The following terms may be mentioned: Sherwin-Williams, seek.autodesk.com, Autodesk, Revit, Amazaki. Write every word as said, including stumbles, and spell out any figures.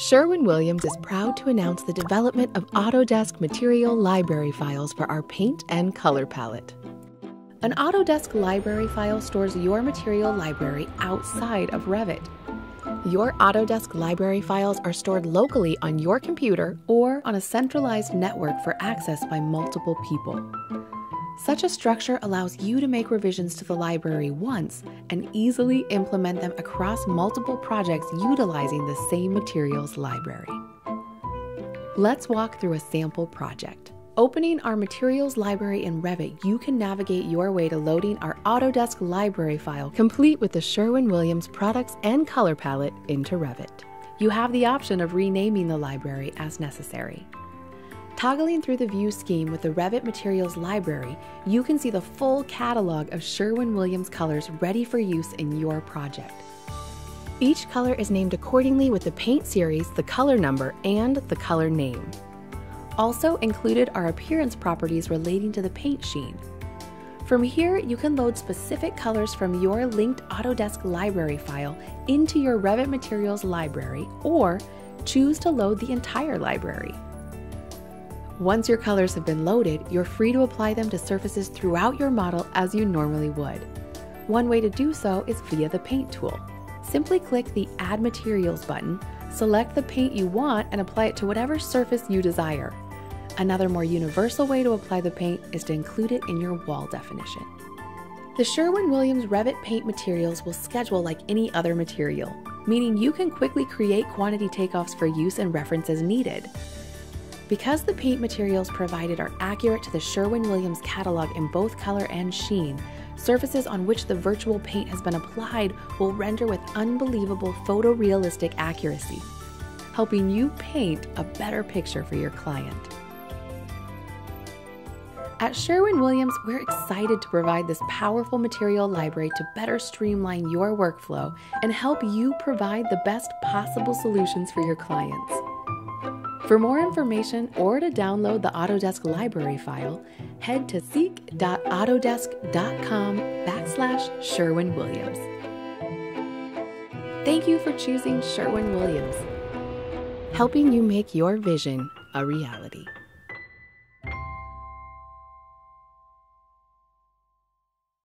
Sherwin-Williams is proud to announce the development of Autodesk Material Library Files for our paint and color palette. An Autodesk Library File stores your material library outside of Revit. Your Autodesk Library Files are stored locally on your computer or on a centralized network for access by multiple people. Such a structure allows you to make revisions to the library once and easily implement them across multiple projects utilizing the same materials library. Let's walk through a sample project. Opening our materials library in Revit, you can navigate your way to loading our Autodesk library file, complete with the Sherwin-Williams products and color palette, into Revit. You have the option of renaming the library as necessary. Toggling through the view scheme with the Revit Materials Library, you can see the full catalog of Sherwin-Williams colors ready for use in your project. Each color is named accordingly with the paint series, the color number, and the color name. Also included are appearance properties relating to the paint sheen. From here, you can load specific colors from your linked Autodesk library file into your Revit Materials Library, or choose to load the entire library. Once your colors have been loaded, you're free to apply them to surfaces throughout your model as you normally would. One way to do so is via the paint tool. Simply click the Add Materials button, select the paint you want, and apply it to whatever surface you desire. Another more universal way to apply the paint is to include it in your wall definition. The Sherwin-Williams Revit paint materials will schedule like any other material, meaning you can quickly create quantity takeoffs for use and reference as needed. Because the paint materials provided are accurate to the Sherwin-Williams catalog in both color and sheen, surfaces on which the virtual paint has been applied will render with unbelievable photorealistic accuracy, helping you paint a better picture for your client. At Sherwin-Williams, we're excited to provide this powerful material library to better streamline your workflow and help you provide the best possible solutions for your clients. For more information or to download the Autodesk library file, head to seek.autodesk.com backslash Sherwin-Williams. Thank you for choosing Sherwin-Williams, helping you make your vision a reality.